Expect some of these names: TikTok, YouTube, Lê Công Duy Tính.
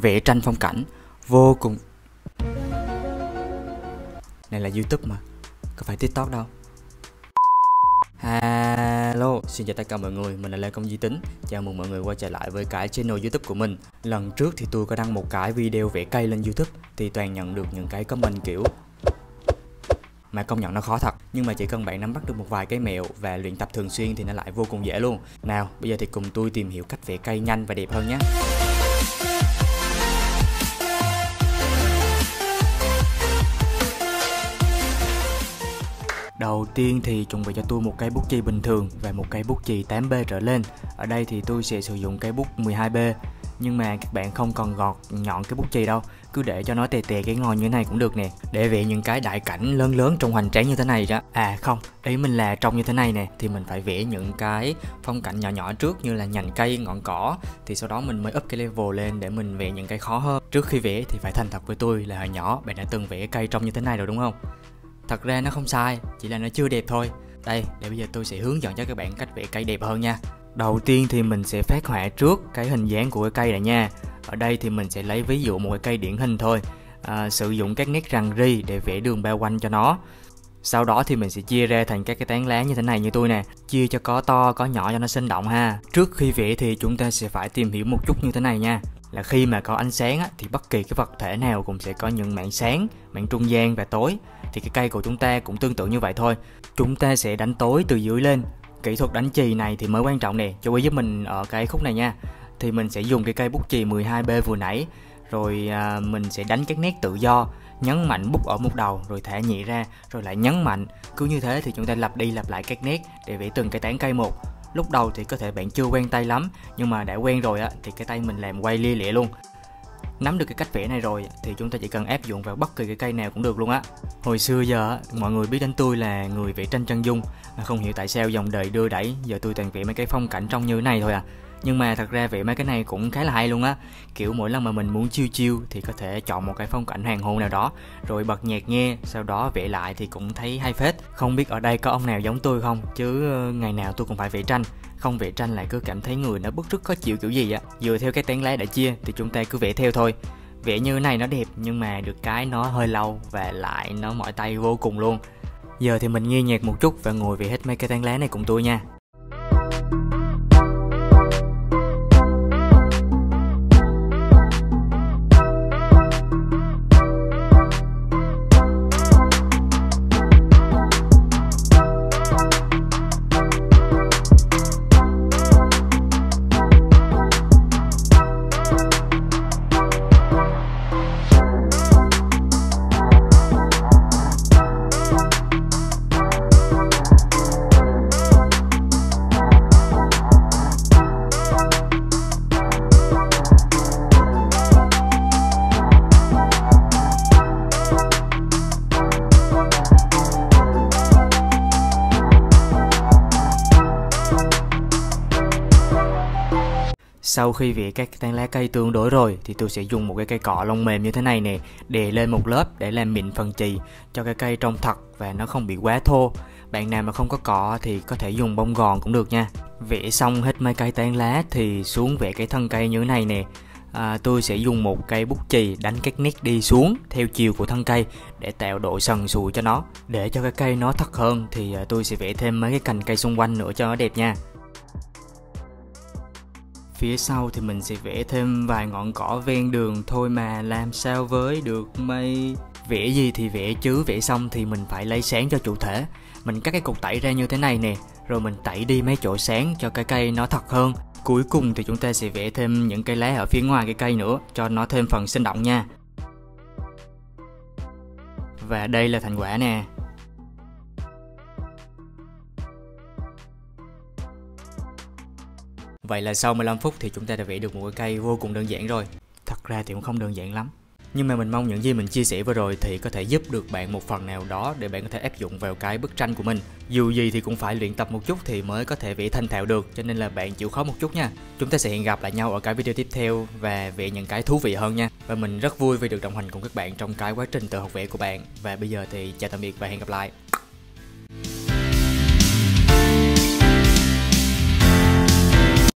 vẽ tranh phong cảnh vô cùng. Này là YouTube mà, có phải TikTok đâu. Hello, xin chào tất cả mọi người, mình là Lê Công Duy Tính. Chào mừng mọi người quay trở lại với cái channel YouTube của mình. Lần trước thì tôi có đăng một cái video vẽ cây lên YouTube, thì toàn nhận được những cái comment kiểu mà công nhận nó khó thật, nhưng mà chỉ cần bạn nắm bắt được một vài cái mẹo và luyện tập thường xuyên thì nó lại vô cùng dễ luôn. Nào, bây giờ thì cùng tôi tìm hiểu cách vẽ cây nhanh và đẹp hơn nhé. Đầu tiên thì chuẩn bị cho tôi một cây bút chì bình thường và một cây bút chì 8B trở lên. Ở đây thì tôi sẽ sử dụng cây bút 12B. Nhưng mà các bạn không cần gọt nhọn cái bút chì đâu, cứ để cho nó tè tè cái ngòi như thế này cũng được nè. Để vẽ những cái đại cảnh lớn lớn trong hoành tráng như thế này đó. À không, ý mình là trông như thế này nè, thì mình phải vẽ những cái phong cảnh nhỏ nhỏ trước, như là nhành cây, ngọn cỏ. Thì sau đó mình mới up cái level lên để mình vẽ những cái khó hơn. Trước khi vẽ thì phải thành thật với tôi là hồi nhỏ bạn đã từng vẽ cây trông như thế này rồi đúng không? Thật ra nó không sai, chỉ là nó chưa đẹp thôi. Đây, để bây giờ tôi sẽ hướng dẫn cho các bạn cách vẽ cây đẹp hơn nha. Đầu tiên thì mình sẽ phác họa trước cái hình dáng của cái cây này nha. Ở đây thì mình sẽ lấy ví dụ một cái cây điển hình thôi. Sử dụng các nét rằn ri để vẽ đường bao quanh cho nó. Sau đó thì mình sẽ chia ra thành các cái tán lá như thế này như tôi nè. Chia cho có to, có nhỏ cho nó sinh động ha. Trước khi vẽ thì chúng ta sẽ phải tìm hiểu một chút như thế này nha. Là khi mà có ánh sáng á, thì bất kỳ cái vật thể nào cũng sẽ có những mảng sáng, mảng trung gian và tối. Thì cái cây của chúng ta cũng tương tự như vậy thôi. Chúng ta sẽ đánh tối từ dưới lên. Kỹ thuật đánh chì này thì mới quan trọng nè, chú ý giúp mình ở cái khúc này nha. Thì mình sẽ dùng cái cây bút chì 12B vừa nãy. Rồi mình sẽ đánh các nét tự do, nhấn mạnh bút ở một đầu, rồi thả nhẹ ra, rồi lại nhấn mạnh. Cứ như thế thì chúng ta lặp đi lặp lại các nét để vẽ từng cái tán cây một. Lúc đầu thì có thể bạn chưa quen tay lắm, nhưng mà đã quen rồi á, thì cái tay mình làm quay lia lịa luôn. Nắm được cái cách vẽ này rồi thì chúng ta chỉ cần áp dụng vào bất kỳ cái cây nào cũng được luôn á. Hồi xưa giờ mọi người biết đến tôi là người vẽ tranh chân dung, không hiểu tại sao dòng đời đưa đẩy giờ tôi toàn vẽ mấy cái phong cảnh trông như thế này thôi à. Nhưng mà thật ra vẽ mấy cái này cũng khá là hay luôn á. Kiểu mỗi lần mà mình muốn chill chill thì có thể chọn một cái phong cảnh hoàng hôn nào đó, rồi bật nhạc nghe, sau đó vẽ lại thì cũng thấy hay phết. Không biết ở đây có ông nào giống tôi không, chứ ngày nào tôi cũng phải vẽ tranh. Không vẽ tranh lại cứ cảm thấy người nó bứt rứt khó chịu kiểu gì á. Dựa theo cái tán lá đã chia thì chúng ta cứ vẽ theo thôi. Vẽ như thế này nó đẹp, nhưng mà được cái nó hơi lâu và lại nó mỏi tay vô cùng luôn. Giờ thì mình nghe nhạc một chút và ngồi vẽ hết mấy cái tán lá này cùng tôi nha. Sau khi vẽ các tán lá cây tương đối rồi thì tôi sẽ dùng một cái cây cọ lông mềm như thế này nè, đè lên một lớp để làm mịn phần chì cho cái cây trông thật và nó không bị quá thô. Bạn nào mà không có cọ thì có thể dùng bông gòn cũng được nha. Vẽ xong hết mấy cây tán lá thì xuống vẽ cái thân cây như thế này nè. Tôi sẽ dùng một cây bút chì đánh các nét đi xuống theo chiều của thân cây để tạo độ sần sùi cho nó. Để cho cái cây nó thật hơn thì tôi sẽ vẽ thêm mấy cái cành cây xung quanh nữa cho nó đẹp nha. Phía sau thì mình sẽ vẽ thêm vài ngọn cỏ ven đường thôi mà làm sao với được mây. Vẽ gì thì vẽ chứ vẽ xong thì mình phải lấy sáng cho chủ thể. Mình cắt cái cục tẩy ra như thế này nè, rồi mình tẩy đi mấy chỗ sáng cho cái cây nó thật hơn. Cuối cùng thì chúng ta sẽ vẽ thêm những cây lá ở phía ngoài cái cây nữa cho nó thêm phần sinh động nha. Và đây là thành quả nè. Vậy là sau 15 phút thì chúng ta đã vẽ được một cái cây vô cùng đơn giản rồi. Thật ra thì cũng không đơn giản lắm. Nhưng mà mình mong những gì mình chia sẻ vừa rồi thì có thể giúp được bạn một phần nào đó để bạn có thể áp dụng vào cái bức tranh của mình. Dù gì thì cũng phải luyện tập một chút thì mới có thể vẽ thành thạo được, cho nên là bạn chịu khó một chút nha. Chúng ta sẽ hẹn gặp lại nhau ở cái video tiếp theo và vẽ những cái thú vị hơn nha. Và mình rất vui vì được đồng hành cùng các bạn trong cái quá trình tự học vẽ của bạn. Và bây giờ thì chào tạm biệt và hẹn gặp lại.